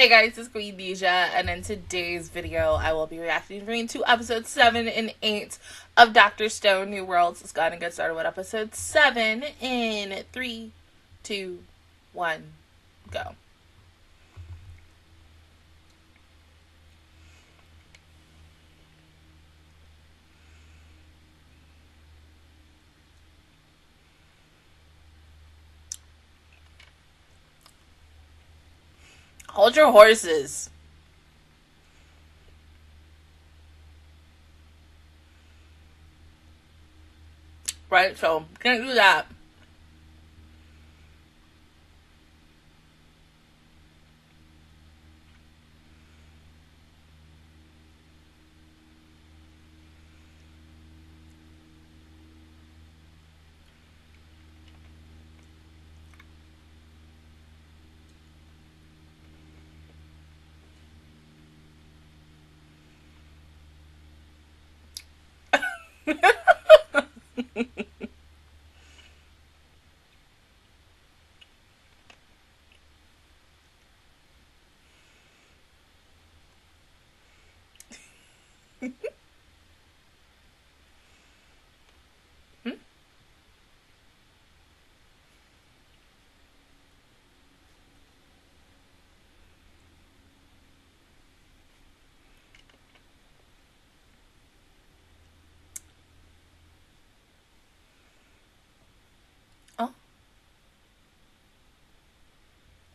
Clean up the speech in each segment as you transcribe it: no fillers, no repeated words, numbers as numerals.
Hey guys, it's Queendija, and in today's video, I will be reacting to episodes 7 and 8 of Dr. Stone New Worlds. Let's go ahead and get started with episode 7 in 3, 2, 1, go. Hold your horses. Right, so can't do that.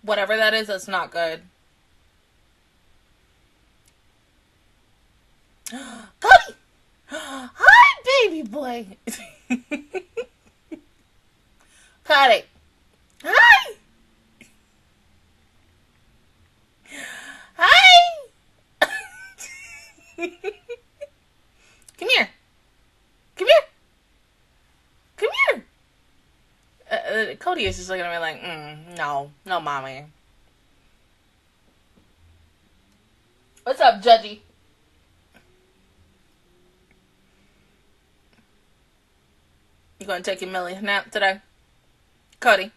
Whatever that is, that's not good. Cody! Hi, baby boy! Cody! Hi! Hi! Come here! Come here! Come here! Cody is just looking at me like, no. No, mommy. What's up, Judgy? You gonna take your Millie nap today? Cody.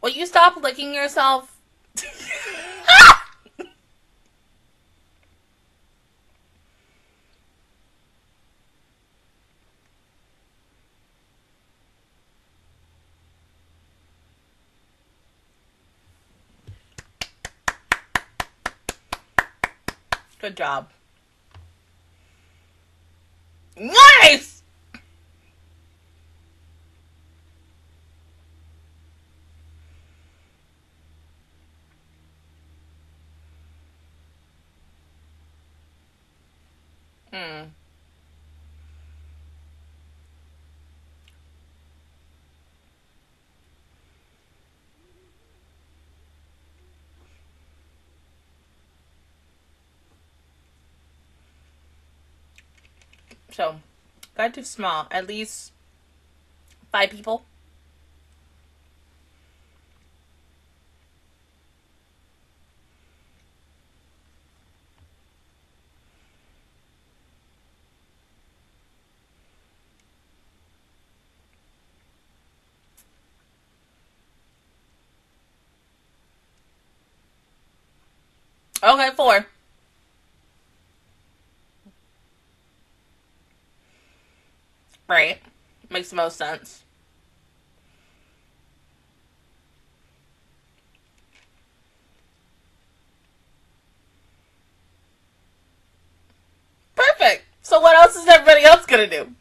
Will you stop licking yourself? Good job. Nice! So, got too small. At least 5 people. Okay, 4. Right. Makes the most sense. Perfect. So what else is everybody else gonna do?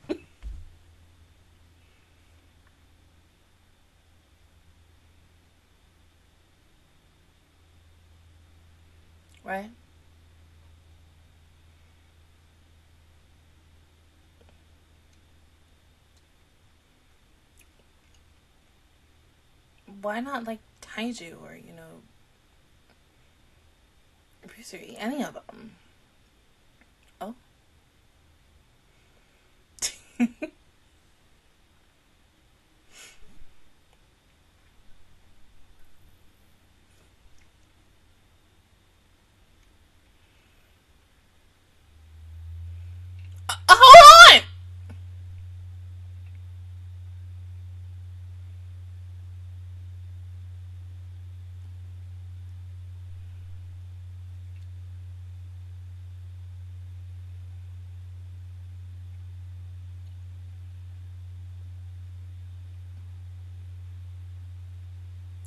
right? Why not like Taiju or, you know, Brucery, any of them? Oh.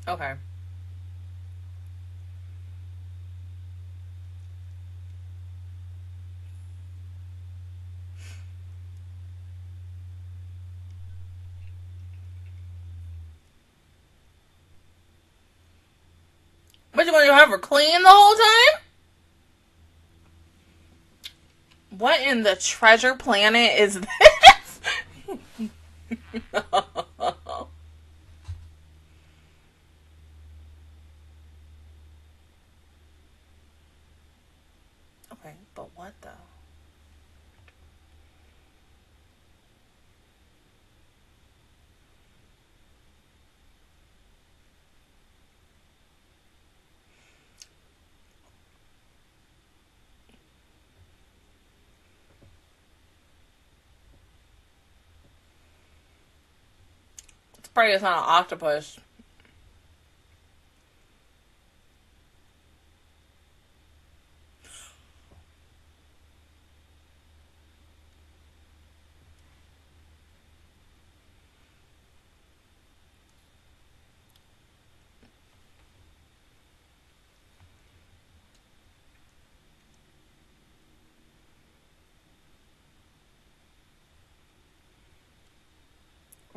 Okay. What, you want to have her clean the whole time? What in the treasure planet is this? No. Probably it's not an octopus.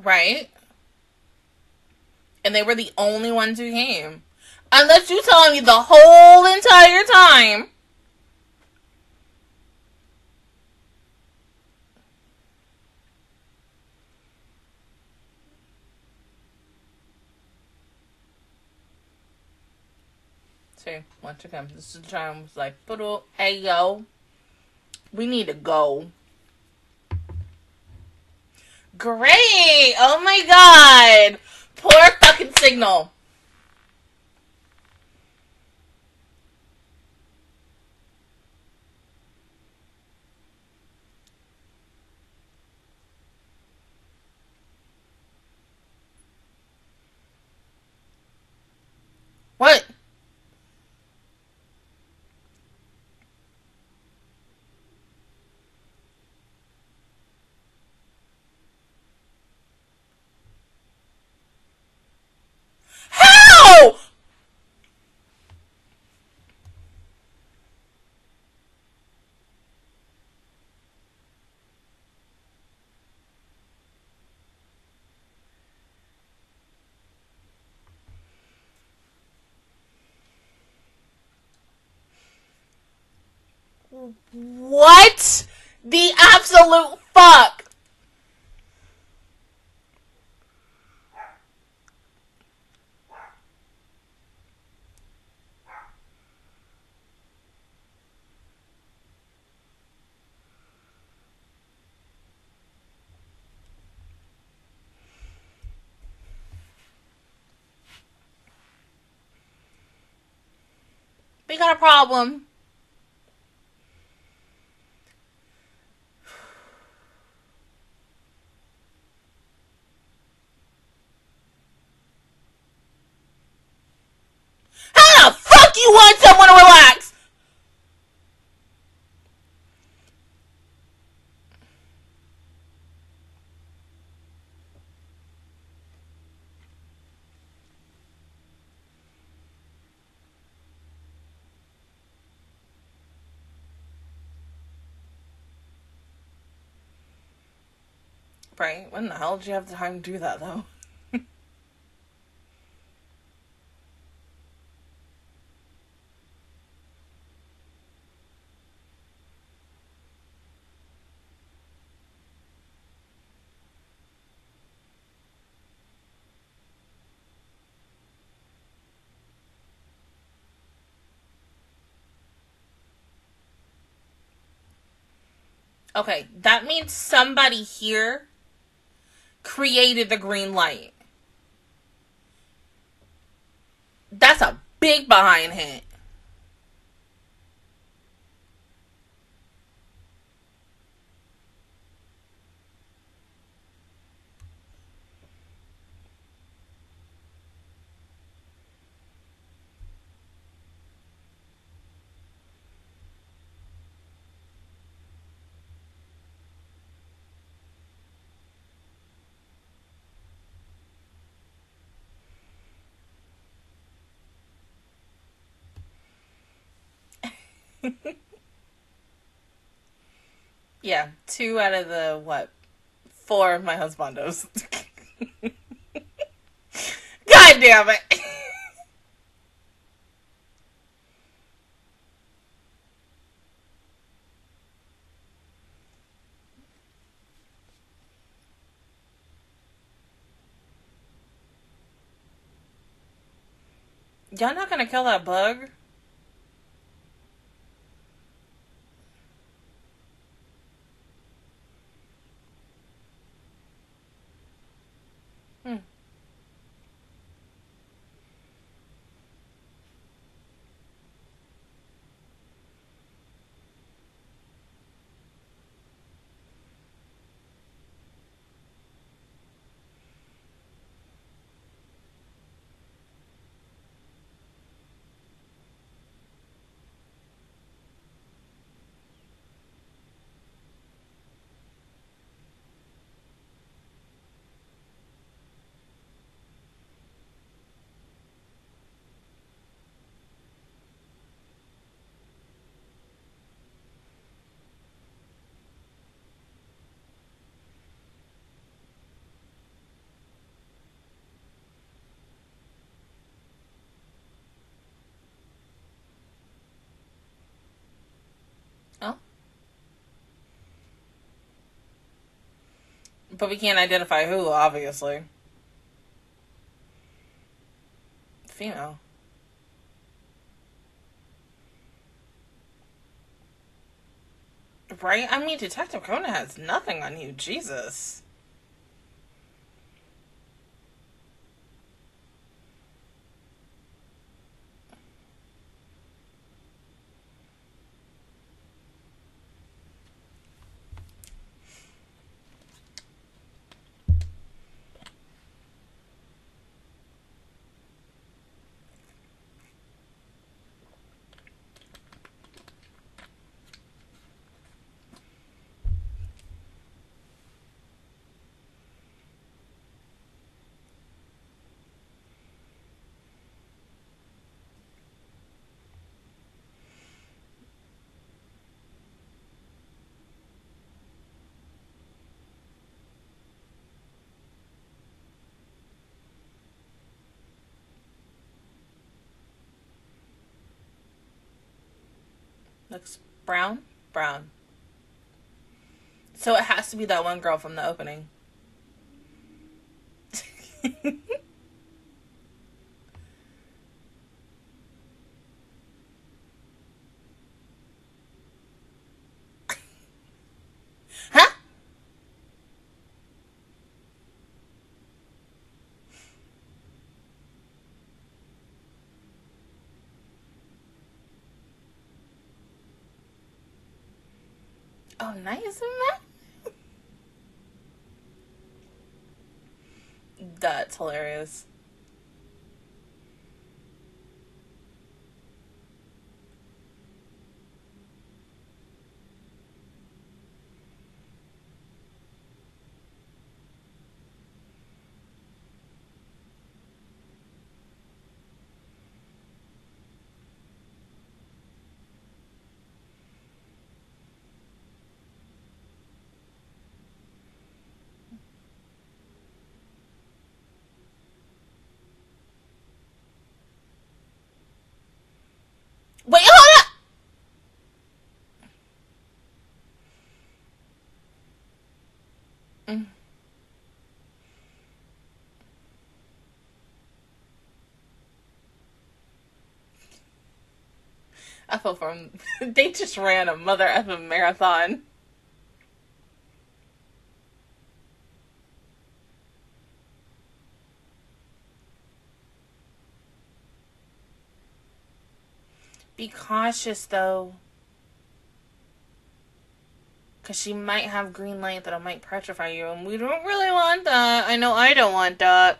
Right? And they were the only ones who came. Unless you're telling me the whole entire time. See, once again, this is the time I was like, hey, yo, we need to go. Great. Oh, my God. Poor fucking signal. What? What the absolute fuck? We got a problem. You want someone to relax? Right? When the hell did you have the time to do that, though? Okay, that means somebody here created the green light. That's a big behind hint. Yeah, 2 out of the, what, 4 of my husbandos. God damn it. Y'all not gonna kill that bug? But we can't identify who, obviously. Female. Right? I mean, Detective Kona has nothing on you. Jesus. Looks brown? Brown. So it has to be that one girl from the opening. Huh? Oh, nice, isn't that? That's hilarious. Wait, hold up! I feel for them. They just ran a mother effing marathon. Be cautious, though. Because she might have green light that might petrify you, and we don't really want that. I know I don't want that.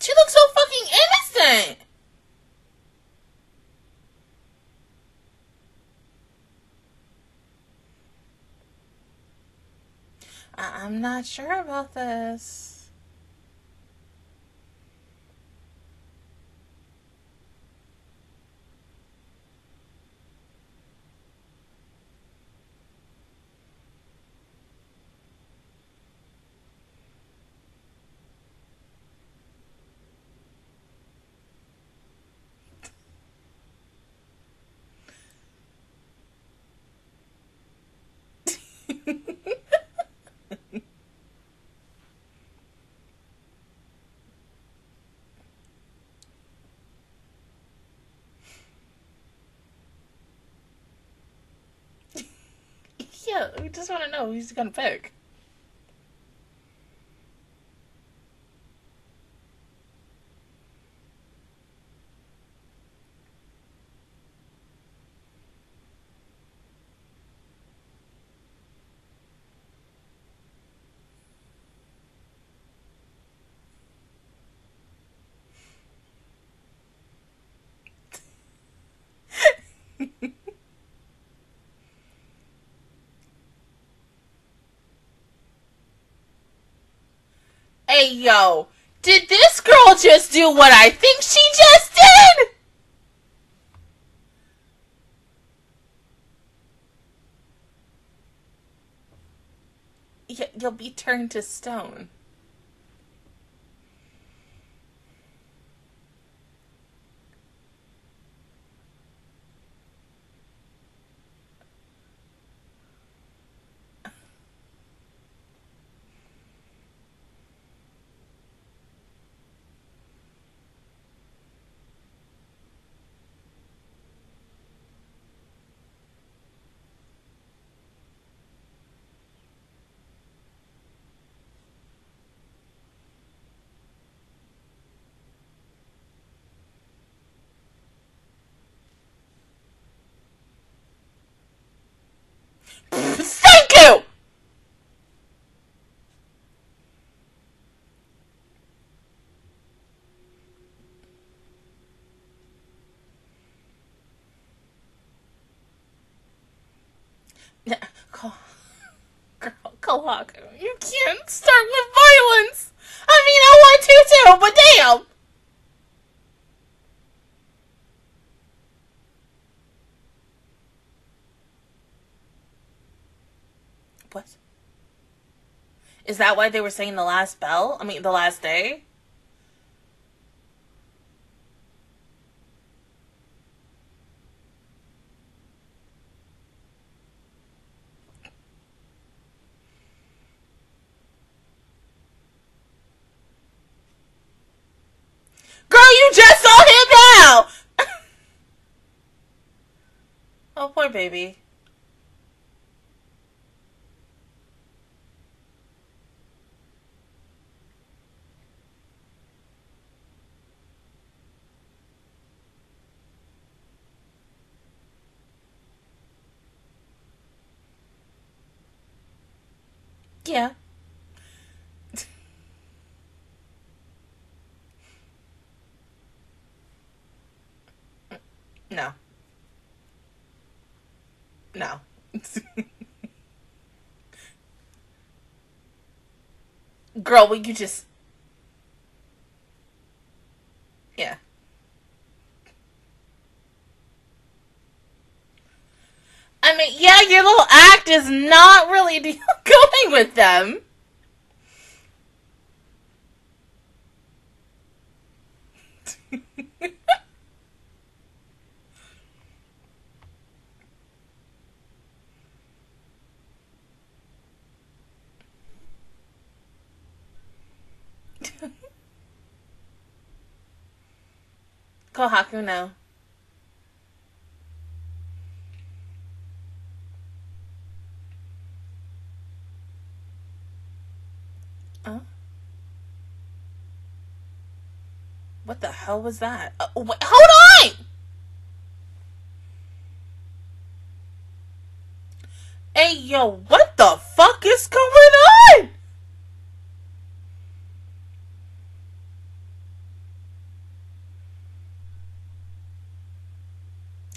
She looks so fucking innocent! I'm not sure about this. Yeah, we just want to know who's gonna pick. Hey, yo, did this girl just do what I think she just did? You'll be turned to stone. Kohaku, you can't start with violence. I mean, I want to, but damn. What? Is that why they were saying the last bell? I mean, the last day? Girl, you just saw him now! Oh, poor baby. Yeah. No. No. Girl, will you just... Yeah. I mean, yeah, your little act is not really going with them. Kohaku, no. Huh? What the hell was that? Wait, hold on! Hey, yo, what the fuck is going on?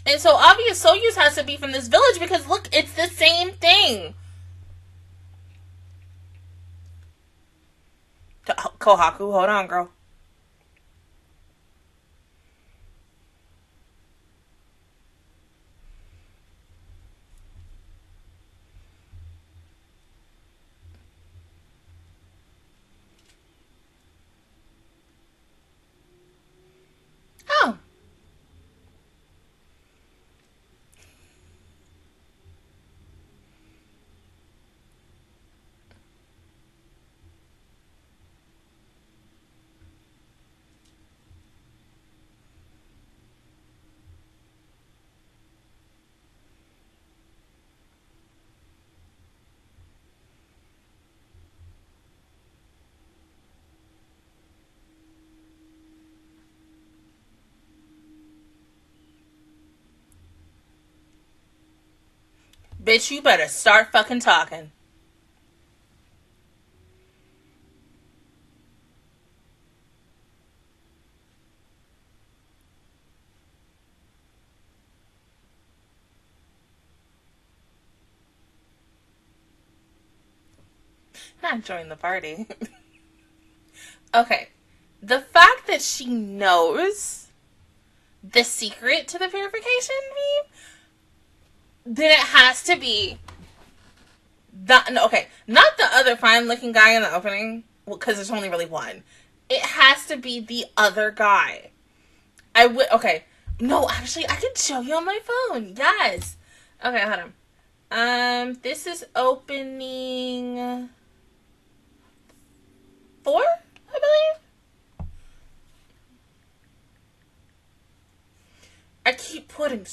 And so obvious Soyuz has to be from this village because look, it's the same thing. Kohaku, hold on, girl. Bitch, you better start fucking talking. Not join the party. Okay. The fact that she knows the secret to the purification beam, then it has to be that. No, okay, not the other fine-looking guy in the opening, because there's only really one. It has to be the other guy. I would. Okay, no, actually, I can show you on my phone. Yes. Okay, hold on. This is opening 4, I believe. I keep putting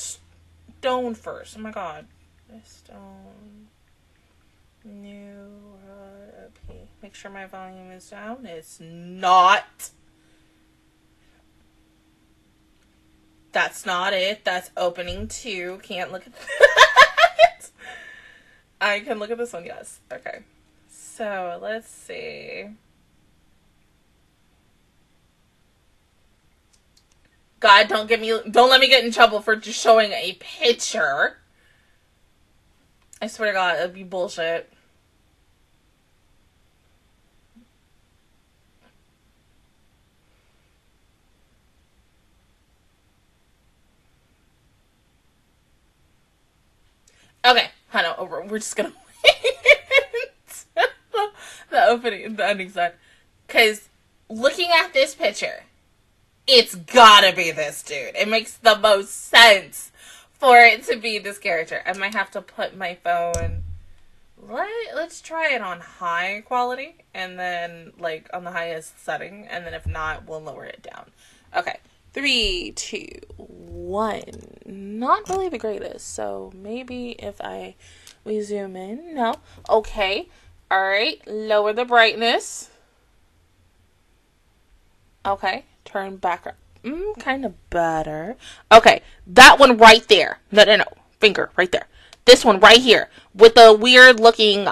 Stone first. Oh my god. Stone. New World. Make sure my volume is down. It's not. That's not it. That's opening 2. Can't look at that. I can look at this one. Yes. Okay. So let's see. God, don't let me get in trouble for just showing a picture. I swear to God, it'd be bullshit. Okay, hold on, over. We're just gonna wait the opening, the ending side, because looking at this picture, it's gotta be this dude. It makes the most sense for it to be this character. I might have to put my phone... Let's try it on high quality, and then, like, on the highest setting, and then if not, we'll lower it down. Okay. 3, 2, 1. Not really the greatest, so maybe if we zoom in. No. Okay. Alright. Lower the brightness. Okay. Turn back up. Kind of better. Okay, that one right there. No. Finger right there. This one right here with the weird looking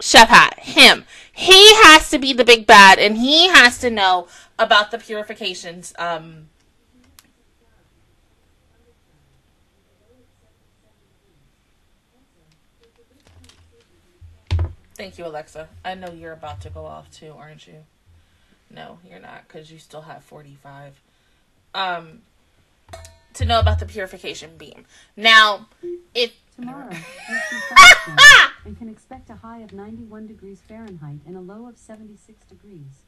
chef hat. Him. He has to be the big bad, and he has to know about the purifications. Thank you, Alexa. I know you're about to go off too, aren't you? No, you're not, because you still have 45. To know about the purification beam. Now, if... Tomorrow, and can expect a high of 91 degrees Fahrenheit and a low of 76 degrees.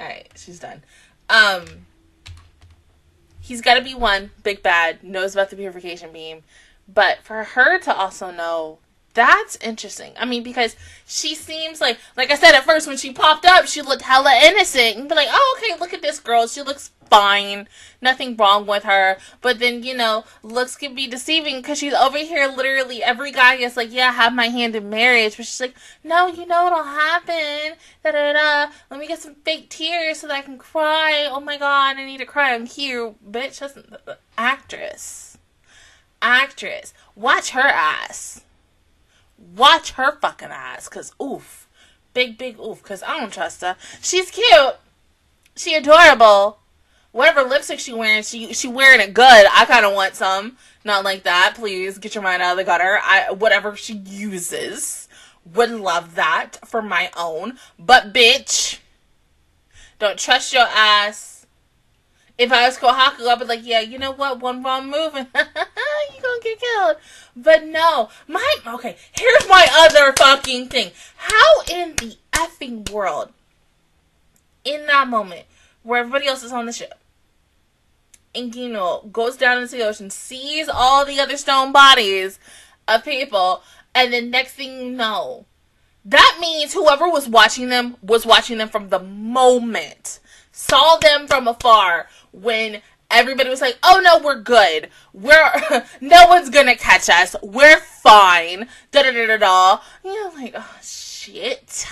Alright, she's done. He's got to be one, big bad, knows about the purification beam. But for her to also know That's interesting. I mean, because she seems like I said at first, when she popped up, she looked hella innocent. And be like, oh, okay, look at this girl. She looks fine. Nothing wrong with her. But then, you know, looks can be deceiving because she's over here literally every guy is like, yeah, I have my hand in marriage. But she's like, no, you know what'll happen. Da-da-da. Let me get some fake tears so that I can cry. Oh, my God, I need to cry. I'm here. Bitch, that's an actress. Actress. Watch her ass. Watch her fucking eyes, because oof. Big, big oof, because I don't trust her. She's cute. She adorable. Whatever lipstick she wearing, she wearing it good. I kind of want some. Not like that. Please, get your mind out of the gutter. Whatever she uses. Would love that for my own. But, bitch, don't trust your ass. If I was Kohaku, I'd be like, yeah, you know what? One wrong move and you gonna get killed. But no, okay, here's my other fucking thing. How in the effing world, in that moment, where everybody else is on the ship, and Gino goes down into the ocean, sees all the other stone bodies of people, and then next thing you know, that means whoever was watching them from the moment, saw them from afar, when everybody was like, oh no, we're good. We're, no one's gonna catch us. We're fine. Da da da da da. You know, like, oh shit.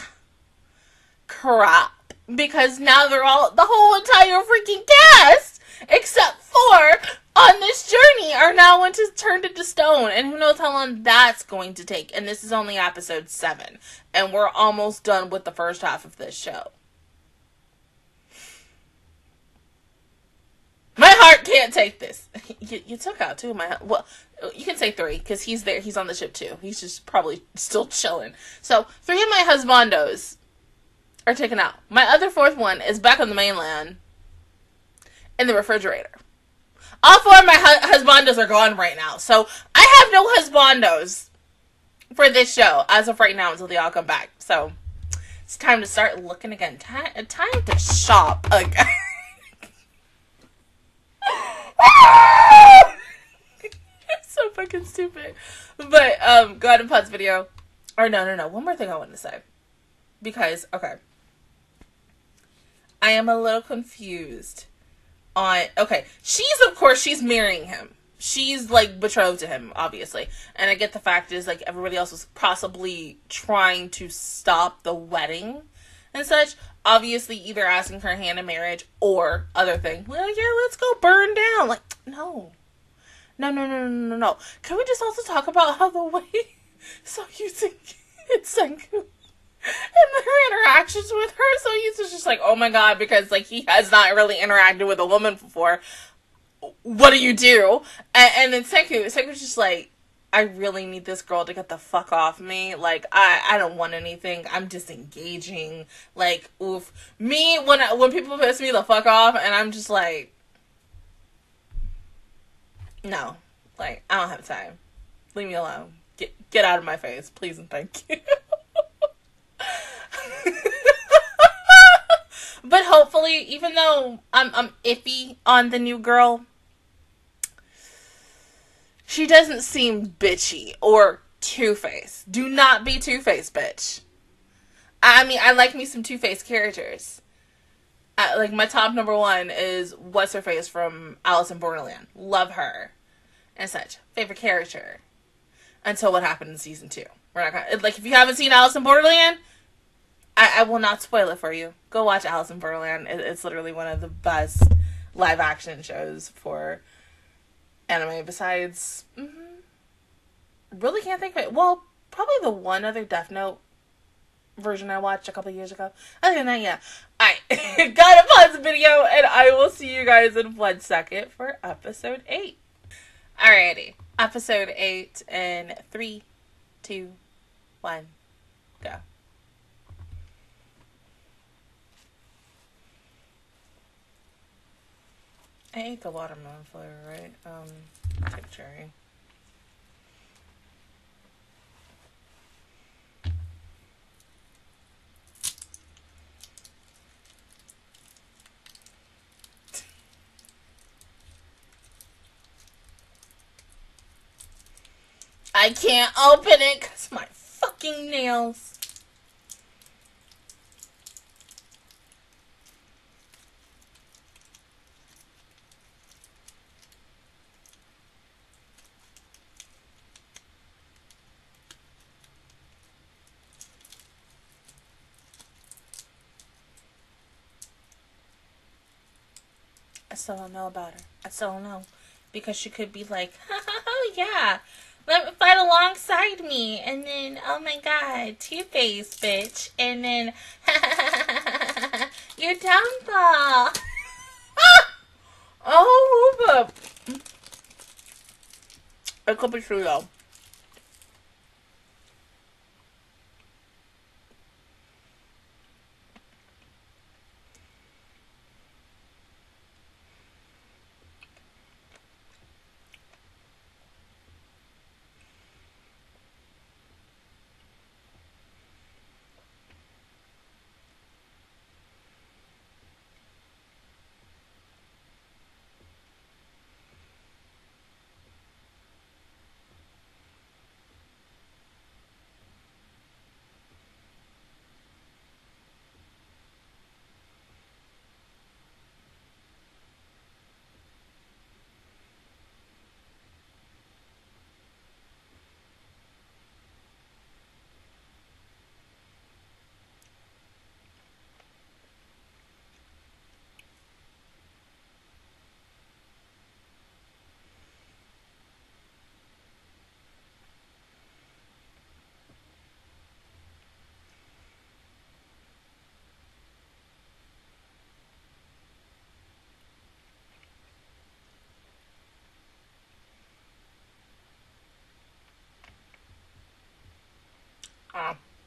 Crap. Because now they're all, the whole entire freaking cast, except for on this journey, are now going to turn into stone. And who knows how long that's going to take. And this is only episode 7. And we're almost done with the first half of this show. My heart can't take this. You took out 2 of my... Well, you can say 3, because he's there. He's on the ship, too. He's just probably still chilling. So, 3 of my husbandos are taken out. My other 4th one is back on the mainland in the refrigerator. All 4 of my husbandos are gone right now. So, I have no husbandos for this show as of right now until they all come back. So, it's time to start looking again. Time to shop again. It's so fucking stupid. But go ahead and pause the video. Or no. One more thing I wanted to say. Because, okay. I am a little confused on, okay. She's marrying him. She's like betrothed to him, obviously. And I get the fact is like everybody else was possibly trying to stop the wedding and such. Obviously, either asking for her hand in marriage or other thing. Well, yeah, let's go burn down. Like, no. Can we just also talk about how the way Soyuz and Senku and their interactions with her? Soyuz is just like, oh my God, because like he has not really interacted with a woman before. What do you do? And then Senku's just like, I really need this girl to get the fuck off me. Like, I don't want anything. I'm disengaging. Like, oof. Me, when people piss me the fuck off, and I'm just like, no. Like, I don't have time. Leave me alone. Get out of my face. Please and thank you. But hopefully, even though I'm iffy on the new girl, she doesn't seem bitchy or two-faced. Do not be two-faced, bitch. I mean, I like me some two-faced characters. Like, my top number 1 is What's-Her-Face from Alice in Borderland. Love her. And such. Favorite character. Until what happened in season 2. We're not gonna, like, if you haven't seen Alice in Borderland, I will not spoil it for you. Go watch Alice in Borderland. It's literally one of the best live-action shows for anime besides, really can't think of it. Well, probably the one other Death Note version I watched a couple of years ago. Other than that, yeah. I gotta pause the video, and I will see you guys in 1 second for episode 8. Alrighty, episode 8 in 3, 2, 1, go. I ate the watermelon flavor, right? Take cherry. I can't open it because my fucking nails. I still don't know about her. I still don't know. Because she could be like, oh yeah, let me fight alongside me. And then, oh my god, Two-Face, bitch. And then, your downfall. Oh, but it could be true though.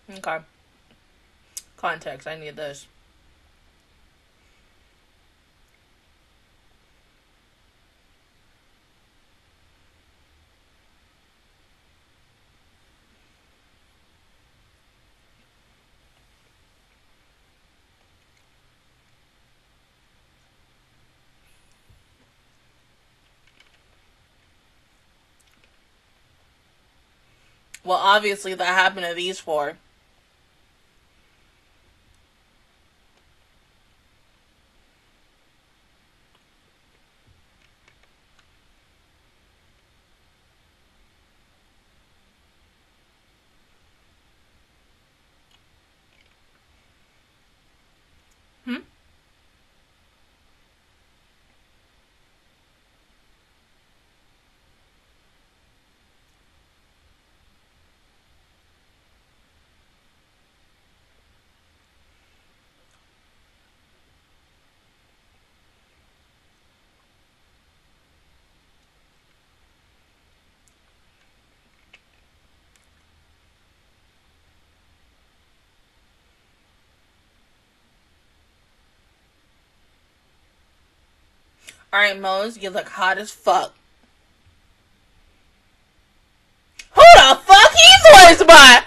Okay. Context. I need this. Well, obviously that happened to these four. Alright, Mose, you look hot as fuck. Who the fuck he's voiced by?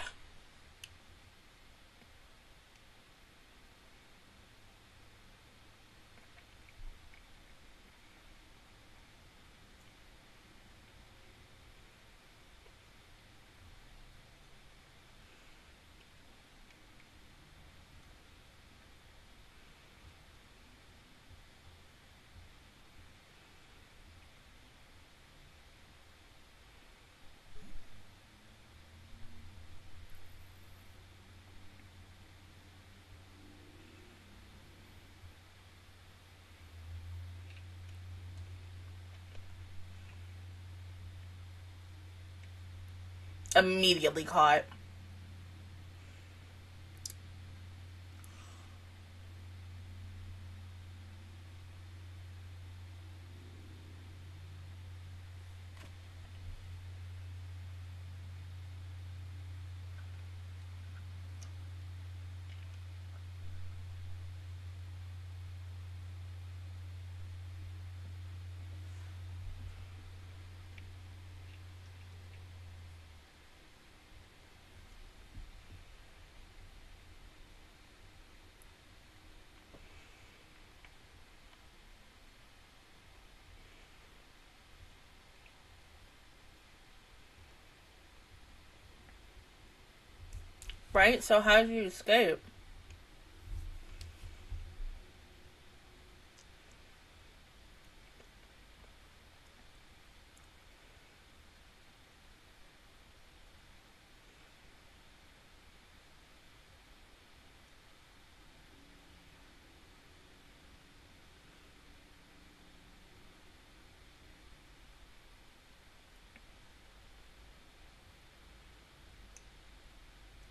Immediately caught. right? So how did you escape?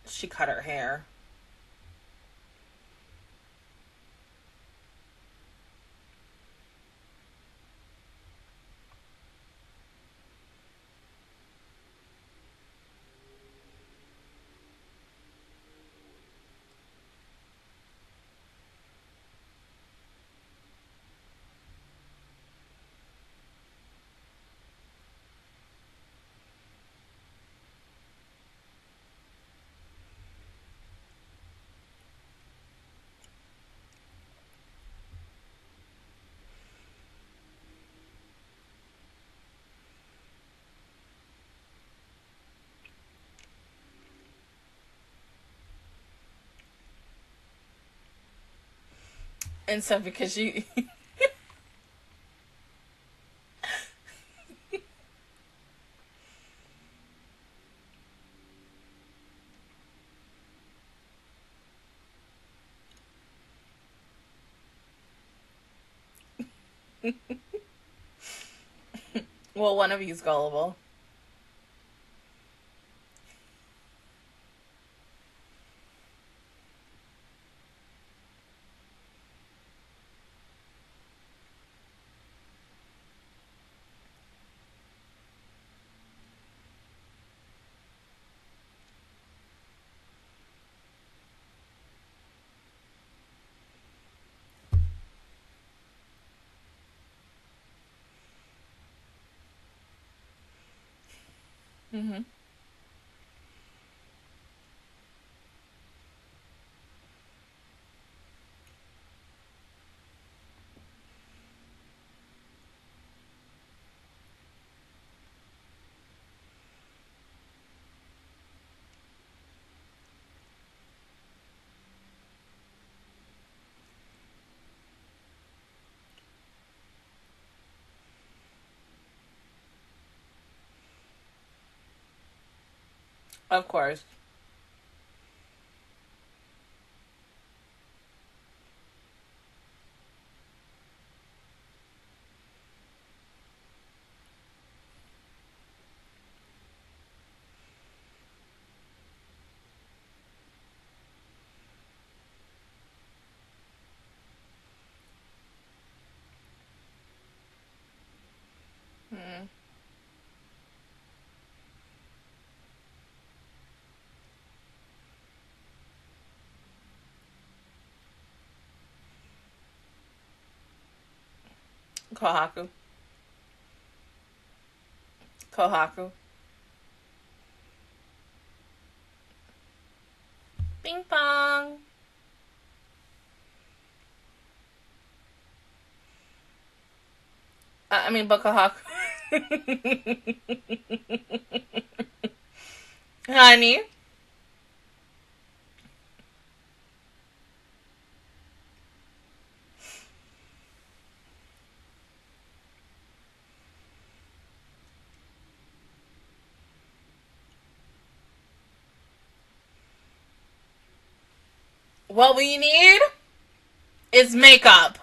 She cut her hair. And so because you... Well, one of you's gullible. Mm-hmm. Of course. Kohaku. Kohaku. Bing bong. I mean, but Kohaku. Honey. What we need is makeup.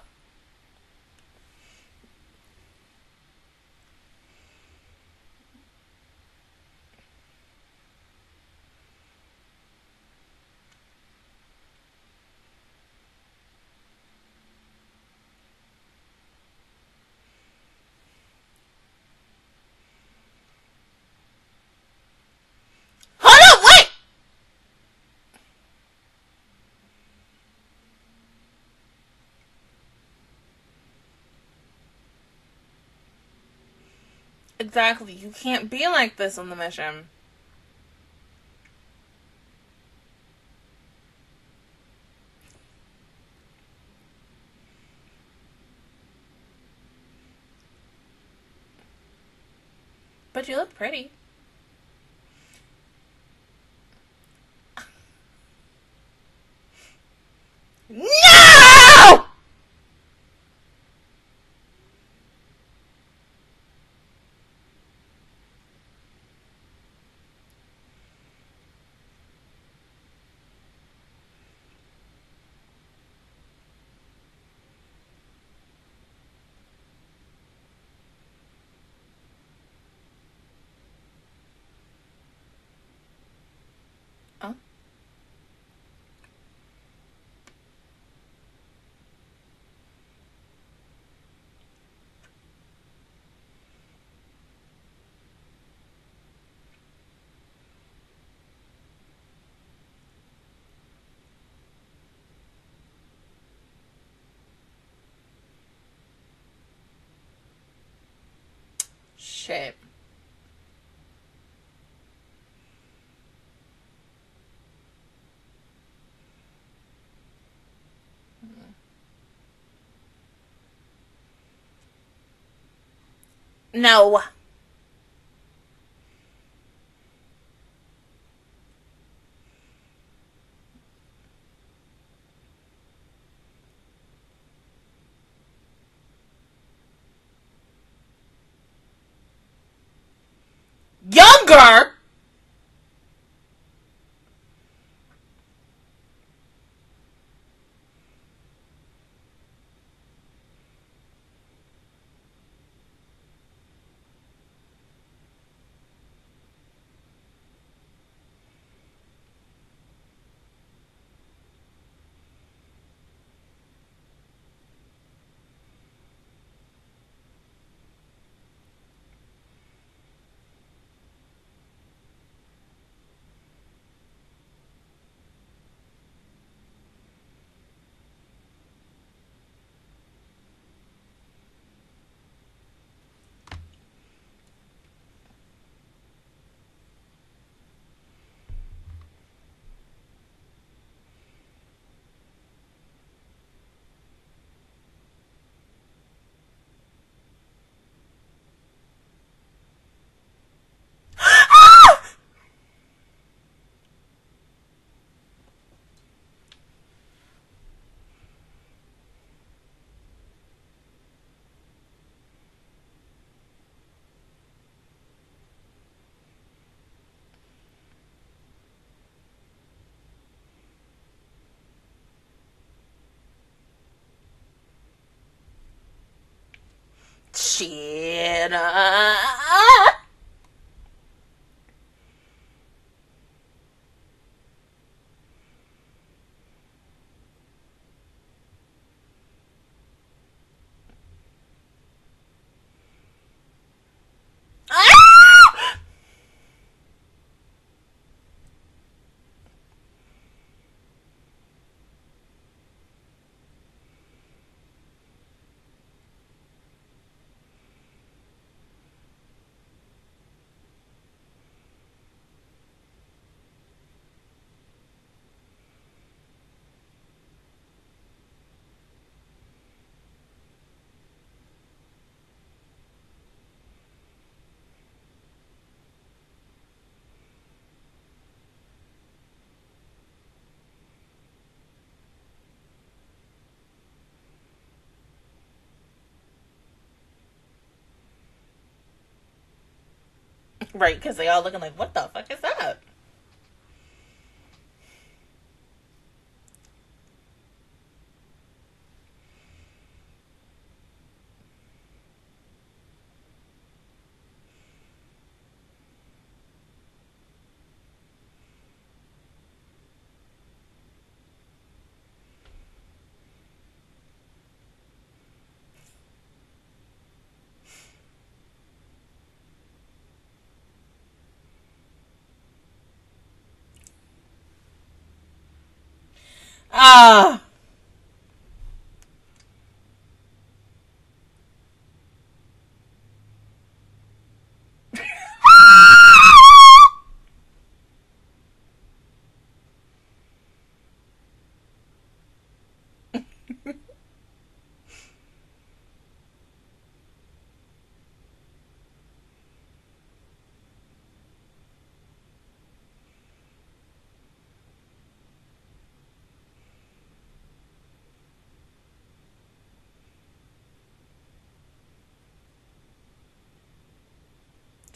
Exactly. You can't be like this on the mission. But you look pretty. shape. No. Younger? Shit. Right, because they all looking like, what the fuck is up?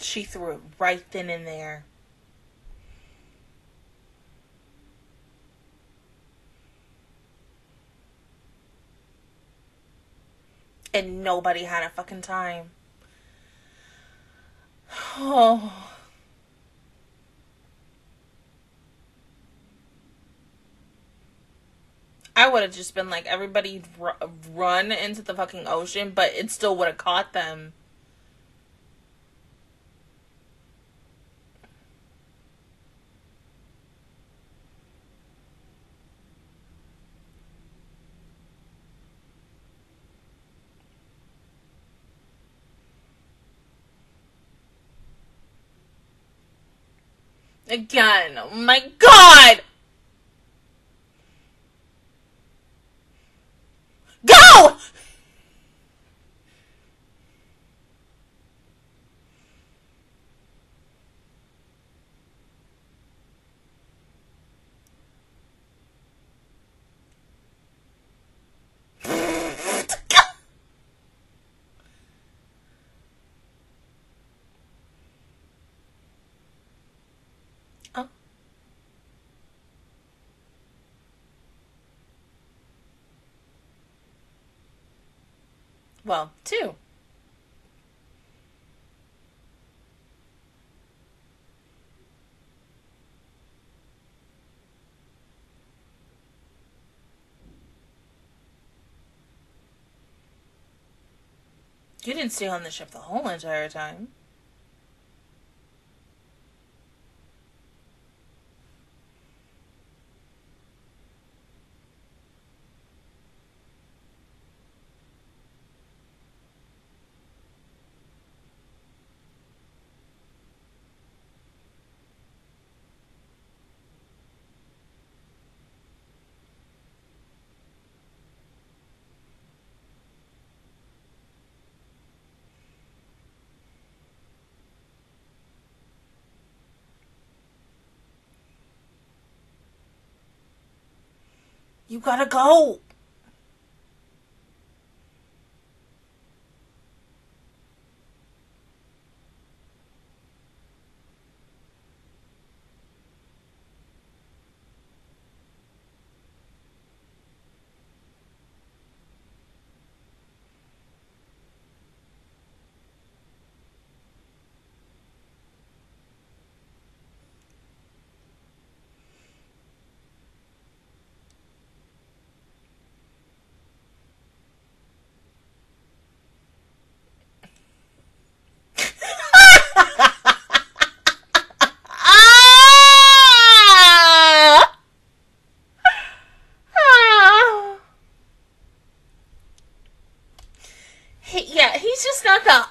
She threw it right then and there. And nobody had a fucking time. Oh. I would have just been like, everybody run into the fucking ocean, but it still would have caught them. Again. Oh my god! Go! Well, two. You didn't stay on the ship the whole entire time. You gotta go!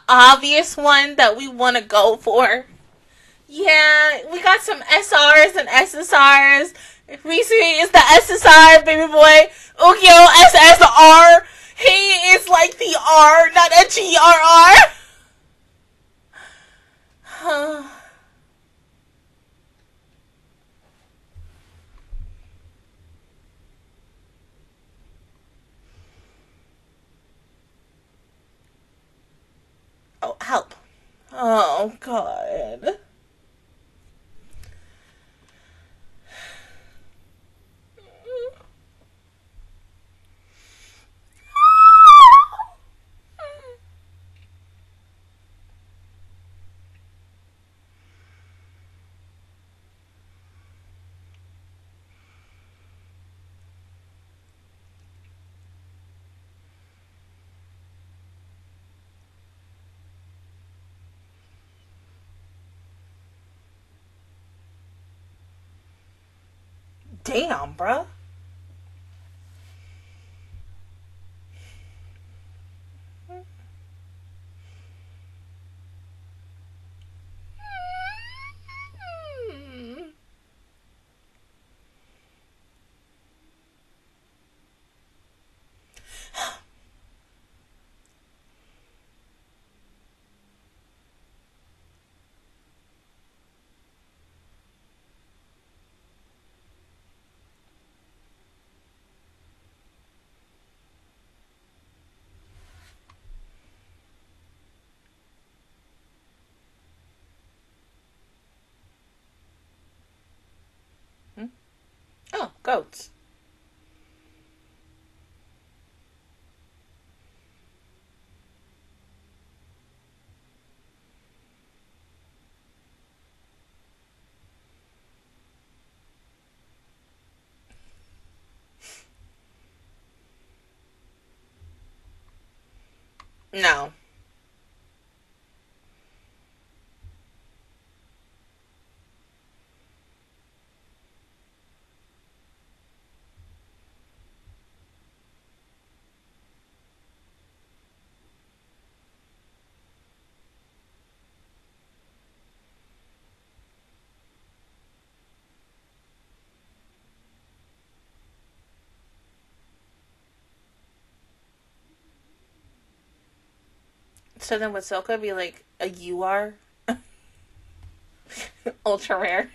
Obvious one that we want to go for. Yeah, we got some SRs and SSRs. Risui is the SSR, baby boy. Ukiyo, SSR. He is like the R, not a GRR. Help. Oh, God. Damn, bruh. Goats. No. So then would Silka be like a UR? Ultra rare.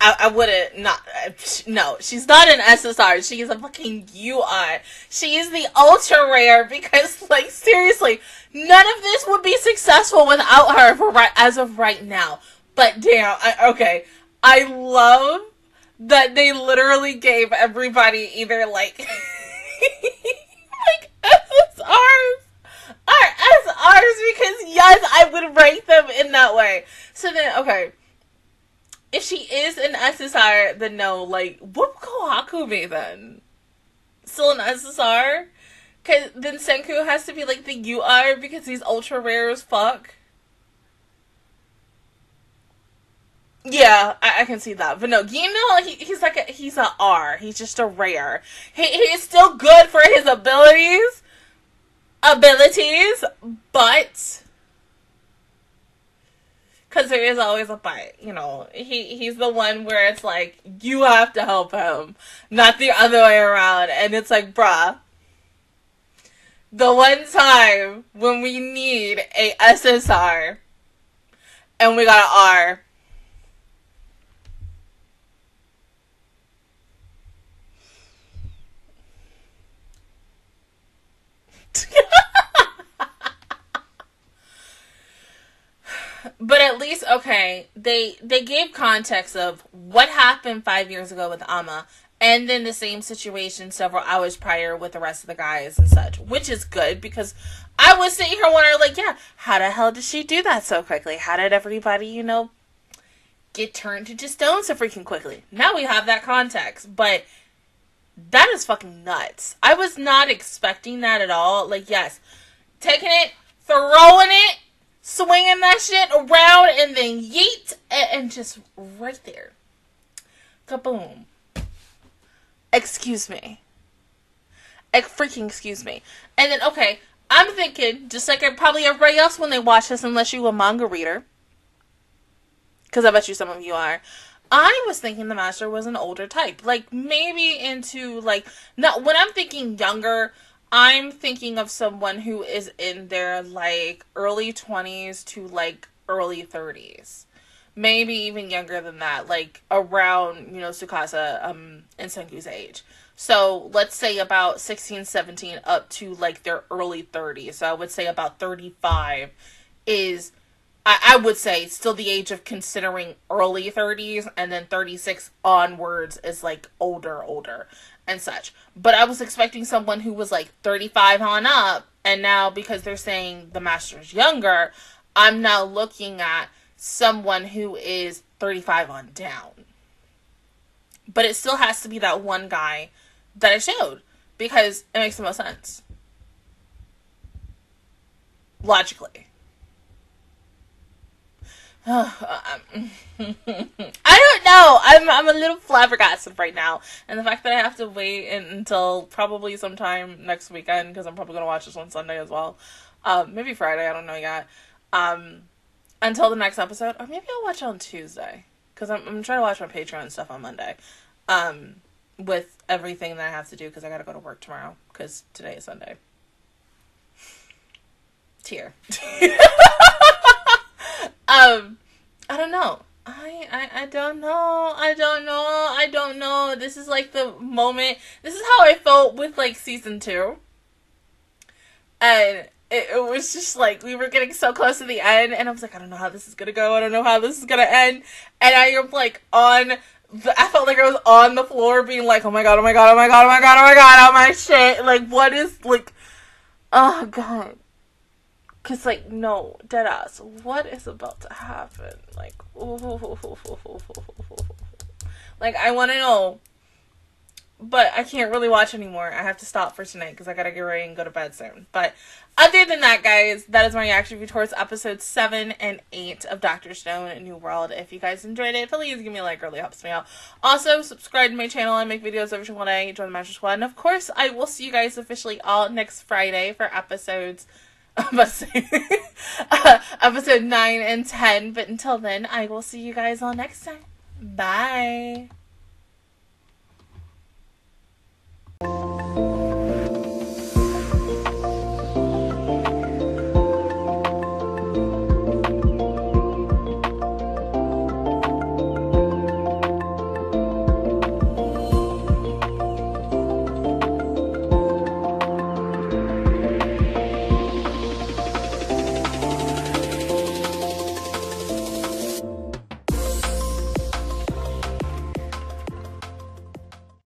I wouldn't not. No, she's not an SSR. She is a fucking UR. She is the ultra rare because, like, seriously, none of this would be successful without her for as of right now. But damn, I love that they literally gave everybody either like like SSRs. Or SRs because yes, I would rate them in that way. So then, okay. If she is an SSR, then no, like, whoop Kohaku me then. Still an SSR? Cause then Senku has to be like the UR because he's ultra rare as fuck. Yeah, I can see that. But no, Gino, he's a R. He's just a rare. He is still good for his abilities, but... because there is always a but, you know. He's the one where it's like, you have to help him, not the other way around. And it's like, bruh, the one time when we need a SSR and we got an R. But at least, okay, they gave context of what happened 5 years ago with Ama, and then the same situation several hours prior with the rest of the guys and such, which is good because I was sitting here wondering, like, yeah, how the hell did she do that so quickly? How did everybody, you know, get turned into stone so freaking quickly? Now we have that context, but that is fucking nuts. I was not expecting that at all. Like, yes, taking it, throwing it, swinging that shit around and then yeet and just right there. Kaboom. Excuse me. Freaking excuse me. And then, okay, I'm thinking, just like probably everybody else when they watch this, unless you a manga reader, because I bet you some of you are, I was thinking the master was an older type. Like, maybe into, like, not, when I'm thinking younger, I'm thinking of someone who is in their, like, early 20s to, like, early 30s. Maybe even younger than that. Like, around, you know, Tsukasa and Senku's age. So, let's say about 16, 17 up to, like, their early 30s. So, I would say about 35 is, I would say, still the age of considering early 30s. And then 36 onwards is, like, older. And such. But I was expecting someone who was like 35 on up, and now because they're saying the master's younger, I'm now looking at someone who is 35 on down. But it still has to be that one guy that I showed because it makes the most sense. Logically. I don't know. I'm a little flabbergasted right now, and the fact that I have to wait until probably sometime next weekend because I'm probably gonna watch this on Sunday as well, maybe Friday. I don't know yet. Until the next episode, or maybe I'll watch it on Tuesday because I'm trying to watch my Patreon stuff on Monday, with everything that I have to do because I gotta go to work tomorrow because today is Sunday. Tear. I don't know. I don't know. I don't know. This is like the moment. This is how I felt with like season 2. And it was just like, we were getting so close to the end and I was like, I don't know how this is going to go. I don't know how this is going to end. And I am like I felt like I was on the floor being like, oh my God, oh my God, oh my God, oh my God, oh my God, oh my shit. Like, what is like, oh God. Cause like, no, dead ass, what is about to happen? Like, ooh. Like, I want to know but I can't really watch anymore. I have to stop for tonight because I gotta get ready and go to bed soon. But other than that, guys, that is my reaction review towards episodes 7 and 8 of Dr. Stone New World. If you guys enjoyed it, please give me a like. It really helps me out. Also, subscribe to my channel. I make videos every single day. Join the Master Squad. And, of course, I will see you guys officially all next Friday for episode 9 and 10. But until then, I will see you guys all next time. Bye.